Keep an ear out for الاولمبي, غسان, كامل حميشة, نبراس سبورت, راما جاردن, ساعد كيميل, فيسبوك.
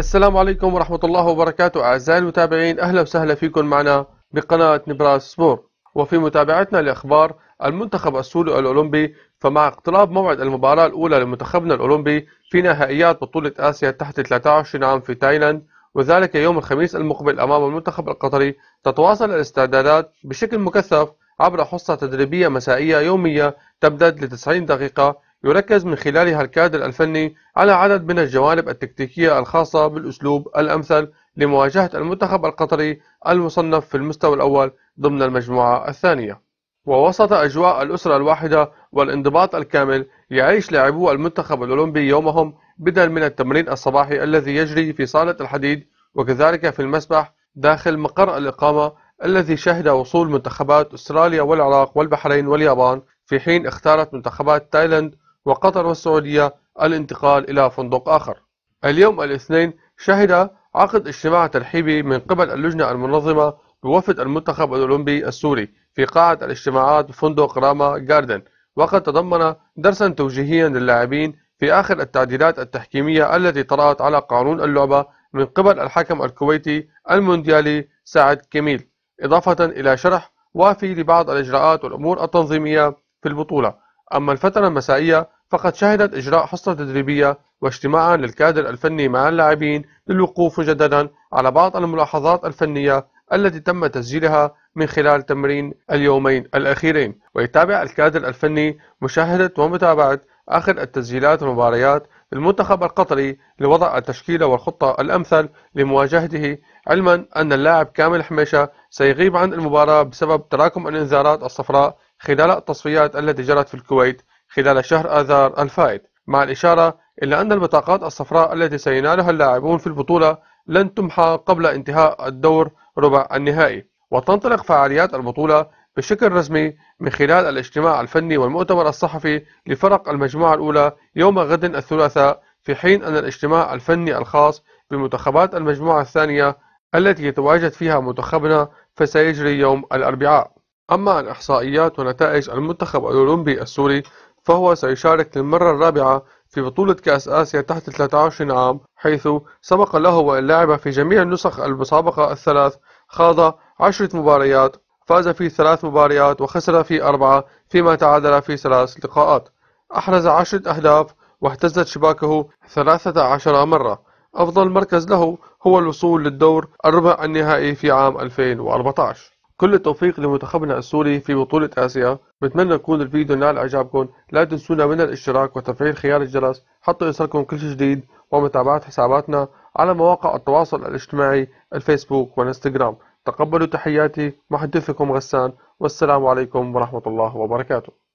السلام عليكم ورحمة الله وبركاته أعزائي المتابعين، أهلا وسهلا فيكم معنا بقناة نبراس سبورت. وفي متابعتنا لأخبار المنتخب السوري الأولمبي، فمع اقتراب موعد المباراة الأولى لمنتخبنا الأولمبي في نهائيات بطولة آسيا تحت 23 عام في تايلاند، وذلك يوم الخميس المقبل أمام المنتخب القطري، تتواصل الاستعدادات بشكل مكثف عبر حصة تدريبية مسائية يومية تمتد ل 90 دقيقة، يركز من خلالها الكادر الفني على عدد من الجوانب التكتيكية الخاصة بالأسلوب الأمثل لمواجهة المنتخب القطري المصنف في المستوى الأول ضمن المجموعة الثانية. ووسط أجواء الأسرة الواحدة والانضباط الكامل، يعيش لاعبو المنتخب الأولمبي يومهم بدل من التمرين الصباحي الذي يجري في صالة الحديد، وكذلك في المسبح داخل مقر الإقامة الذي شهد وصول منتخبات أستراليا والعراق والبحرين واليابان، في حين اختارت منتخبات تايلاند وقطر والسعودية الانتقال إلى فندق آخر. اليوم الاثنين شهد عقد اجتماع ترحيبي من قبل اللجنة المنظمة بوفد المنتخب الأولمبي السوري في قاعة الاجتماعات بفندق راما جاردن، وقد تضمن درسا توجيهيا للاعبين في آخر التعديلات التحكيمية التي طرأت على قانون اللعبة من قبل الحكم الكويتي المونديالي ساعد كيميل، إضافة إلى شرح وافي لبعض الإجراءات والأمور التنظيمية في البطولة. أما الفترة المسائية فقد شهدت إجراء حصة تدريبية واجتماعا للكادر الفني مع اللاعبين للوقوف مجددا على بعض الملاحظات الفنية التي تم تسجيلها من خلال تمرين اليومين الأخيرين، ويتابع الكادر الفني مشاهدة ومتابعة آخر التسجيلات والمباريات للمنتخب القطري لوضع التشكيلة والخطة الأمثل لمواجهته، علما أن اللاعب كامل حميشة سيغيب عن المباراة بسبب تراكم الانذارات الصفراء خلال التصفيات التي جرت في الكويت خلال شهر آذار الفائت، مع الإشارة إلى أن البطاقات الصفراء التي سينالها اللاعبون في البطولة لن تمحى قبل انتهاء الدور ربع النهائي. وتنطلق فعاليات البطولة بشكل رسمي من خلال الاجتماع الفني والمؤتمر الصحفي لفرق المجموعة الأولى يوم غد الثلاثاء، في حين أن الاجتماع الفني الخاص بمنتخبات المجموعة الثانية التي يتواجد فيها منتخبنا فسيجري يوم الأربعاء. أما عن إحصائيات ونتائج المنتخب الأولمبي السوري، فهو سيشارك للمرة الرابعة في بطولة كأس آسيا تحت 23 عام، حيث سبق له واللاعب في جميع النسخ المسابقة الثلاث، خاض 10 مباريات، فاز في 3 مباريات وخسر في 4، فيما تعادل في 3 لقاءات. أحرز 10 أهداف واهتزت شباكه 13 مرة. أفضل مركز له هو الوصول للدور الربع النهائي في عام 2014. كل التوفيق لمنتخبنا السوري في بطولة آسيا. بتمنى يكون الفيديو نال إعجابكم، لا تنسونا من الاشتراك وتفعيل خيار الجرس حتى يوصلكم كل شيء جديد، ومتابعة حساباتنا على مواقع التواصل الاجتماعي الفيسبوك والانستغرام. تقبلوا تحياتي محدثكم غسان، والسلام عليكم ورحمة الله وبركاته.